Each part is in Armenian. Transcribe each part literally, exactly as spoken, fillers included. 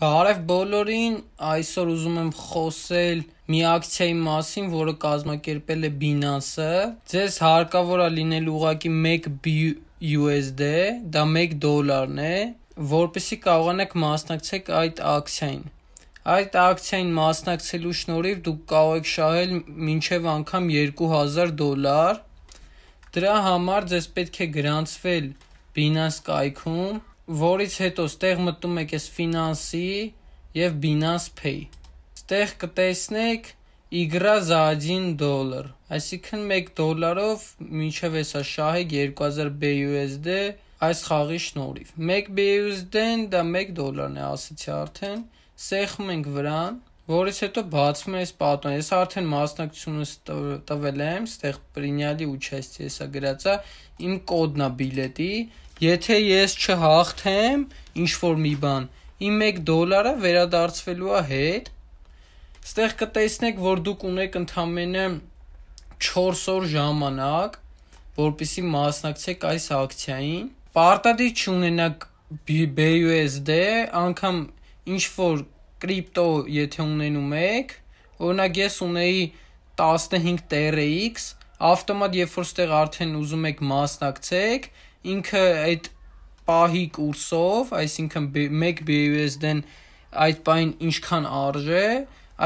Բարև բոլորին, այսօր ուզում եմ խոսել մի ակցիայի մասին, որը կազմակերպել է Binance-ը։ Ձեզ հարկավոր է լինել ուղղակի մեկ բի յու էս դի, դա մեկ դոլարն է, որպեսզի կարողանաք մասնակցել այդ ակցիային։ Այդ ակցիային մասնակցելու շնորհիվ դուք կարող եք շահել մինչև անգամ երկու հազար դոլար։ Դրա համար ձեզ պետք է գրանցվել Binance կայքում, որից հետո ստեղ մտնում եք այս ֆինանսի եւ Binance Pay, ստեղ կտեսնեք իգրա զա один դոլար, այսինքն մեկ դոլարով մինչև էսա շահեք երկու հազար բի յու էս դի այս խաղի շնորհիվ։ Մեկ բի յու էս դի-ն դա մեկ դոլարն է, ասացի արդեն, սեղմում ենք վրան, որից հետո բացվում է այս պատոն։ Ես արդեն մասնակցությունը տվել եմ, ստեղ պրիняли участие, էսա գրածա, իմ կոդն է բիլետի։ Եթե ես չհաղթեմ, ինչ որ մի բան, իմ մեկ դոլարը վերադարձվելու է հետ։ Ստեղ կտեսնեք, որ դուք ունեք ընդամենը չորս օր ժամանակ, որպեսզի մասնակցեք այս ակցիային։ Պարտադիր չունենաք բի յու էս դի, անգամ ինչ որ կրիպտո եթե ունենում եք, օրինակ ես ունեի տասնհինգ տեր էքս, ավտոմատ երբ որ ստեղ արդեն ուզում եք մասնակցեք, ինքը այդ պահի կուրսով, այսինքն մեկ բի յու էս դի-ն այդ պահին ինչքան արժե,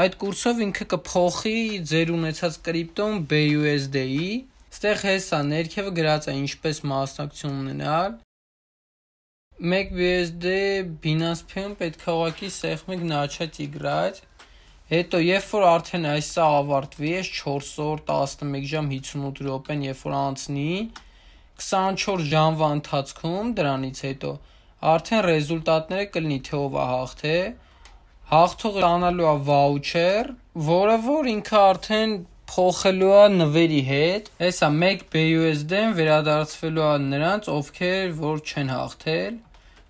այդ կուրսով ինքը կփոխի ձեր ունեցած կրիպտոն բի յու էս դի-ի, ստեղ հեսա ներքևը գրած է ինչպես մասնակցություն ունենալ։ մեկ բի յու էս դի Binance Pay-ն պետք է ուղղակի սեղմեք նաչած իգրած, հետո երբ որ արդեն այսա ավարտվի, այս չորս օր տասնմեկ ժամ հինգսունութ րոպեն երբ որ անցնի, քսանչորս ժամվա ընթացքում դրանից հետո արդեն ռեզուլտատները կլինի թե ով է հաղթել, հաղթողը ստանալու է վաուչեր, որը որ ինքը արդեն փոխելու է նվերի հետ, հեսա մեկ բի յու էս դի-ն վերադարձվելու է նրանց, ովքեր որ չեն հաղթել։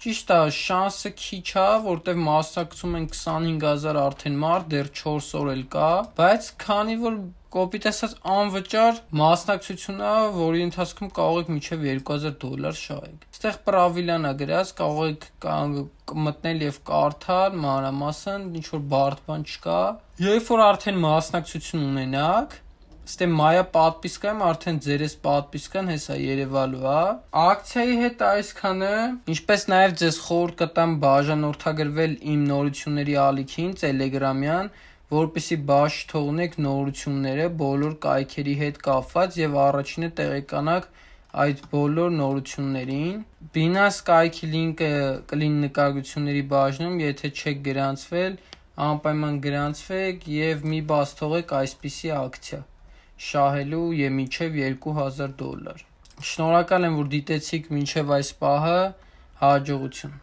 Ճիշտ է, շանսը քիչ է, որտեղ մասնակցում են քսանհինգ հազար արդեն մարդ, դեռ չորս օր էլ կա, բայց քանի որ կոպիտ ասած անվճար մասնակցությունն է, որի ընթացքում կարող եք մինչև երկու հազար դոլար շահել։ Այստեղ պրավիլան է գրած, կարող եք մտնել եւ կարդալ մանրամասն, ինչ որ բարդ բան չկա։ Երբ որ արդեն մասնակցություն ունենաք, այստեղ մայա պատվիսկայում արդեն ձերես պատվիսկան հեսա երևալու է։ Ակցիայի հետ այսքանը, ինչպես նաեւ ձեզ խորհուրդ կտամ բաժանորդագրվել իմ նորությունների ալիքին Telegram-յան, որպեսզի բաց թողնեք նորությունները բոլոր կայքերի հետ կապված եւ առաջինը տեղեկանաք այդ բոլոր նորություններին։ Binance կայքի լինքը կլինի նկարագրությունների բաժնում, եթե չեք գրանցվել, անպայման գրանցվեք եւ մի բաց թողեք այսպիսի ակցիա՝ շահելու եւ մինչեւ երկու հազար դոլար։ Շնորհակալ եմ, որ դիտեցիք մինչեւ այս պահը, հաջողություն։